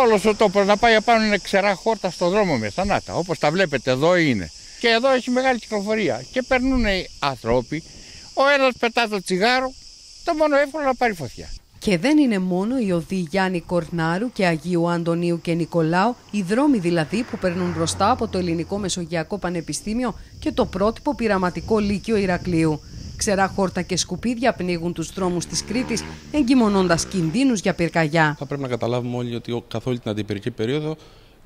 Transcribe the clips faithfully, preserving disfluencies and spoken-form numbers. όλο ο τόπος να πάει απάνω είναι ξερά χόρτα στο δρόμο με θανάτα, όπως τα βλέπετε εδώ είναι. Και εδώ έχει μεγάλη κυκλοφορία και περνούν οι άνθρωποι, ο ένας πετά το τσιγάρο, το μόνο εύκολο να πάρει φωτιά. Και δεν είναι μόνο οι οδοί Γιάννη Κορνάρου και Αγίου Αντωνίου και Νικολάου, οι δρόμοι δηλαδή που περνούν μπροστά από το Ελληνικό Μεσογειακό Πανεπιστήμιο και το πρότυπο πειραματικό λύκειο Ηρακλείου. Ξερά χόρτα και σκουπίδια πνίγουν τους δρόμους της Κρήτης, εγκυμονώντας κινδύνους για πυρκαγιά. Θα πρέπει να καταλάβουμε όλοι ότι καθ' όλη την αντιπυρική περίοδο,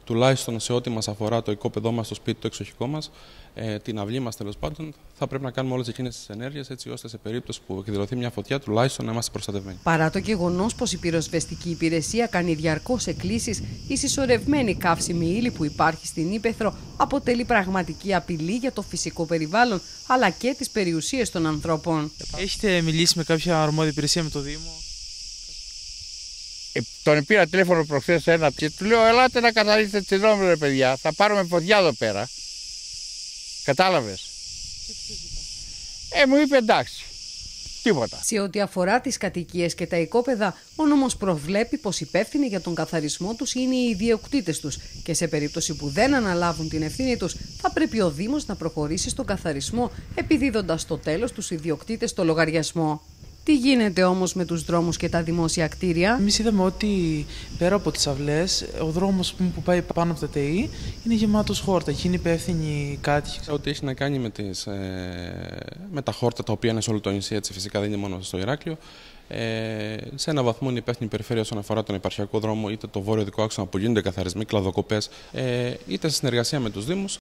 τουλάχιστον σε ό,τι μας αφορά το οικόπεδό μας, το σπίτι, το εξοχικό μας, ε, την αυλή μας τέλος πάντων, θα πρέπει να κάνουμε όλες εκείνες τις ενέργειες έτσι ώστε σε περίπτωση που εκδηλωθεί μια φωτιά τουλάχιστον να είμαστε προστατευμένοι. Παρά το γεγονός πως η πυροσβεστική υπηρεσία κάνει διαρκώς εκκλήσεις, η συσσωρευμένη καύσιμη ύλη που υπάρχει στην ύπαιθρο αποτελεί πραγματική απειλή για το φυσικό περιβάλλον αλλά και τις περιουσίες των ανθρώπων. Έχετε μιλήσει με κάποια αρμόδια υπηρεσία, με το Δήμο? Τον πήρα τηλέφωνο προχθές ένα και του λέω: ελάτε να καθαρίσετε τη δρόμη, ρε παιδιά. Θα πάρουμε φωτιά εδώ πέρα. Κατάλαβες. Ε, μου είπε εντάξει. Τίποτα. Σε ό,τι αφορά τις κατοικίες και τα οικόπεδα, ο νόμος προβλέπει πως υπεύθυνοι για τον καθαρισμό τους είναι οι ιδιοκτήτες τους και σε περίπτωση που δεν αναλάβουν την ευθύνη τους, θα πρέπει ο Δήμος να προχωρήσει στον καθαρισμό, επιδίδοντας στο τέλος τους ιδιοκτήτες το λογαριασμό. Τι γίνεται όμως με τους δρόμους και τα δημόσια κτίρια? Εμείς είδαμε ότι πέρα από τις αυλές, ο δρόμος που πάει πάνω από τα ΤΕΗ είναι γεμάτος χόρτα. Εκεί είναι υπεύθυνοι κάτοικοι. Ό,τι έχει να κάνει με, τις, με τα χόρτα τα οποία είναι σε όλο το νησί, έτσι, φυσικά δεν είναι μόνο στο Ηράκλειο. Ε, σε έναν βαθμό είναι υπεύθυνη η περιφέρεια όσον αφορά τον επαρχιακό δρόμο, είτε το βόρειο δικό άξονα που γίνονται καθαρισμοί, κλαδοκοπές, ε, είτε σε συνεργασία με τους Δήμους,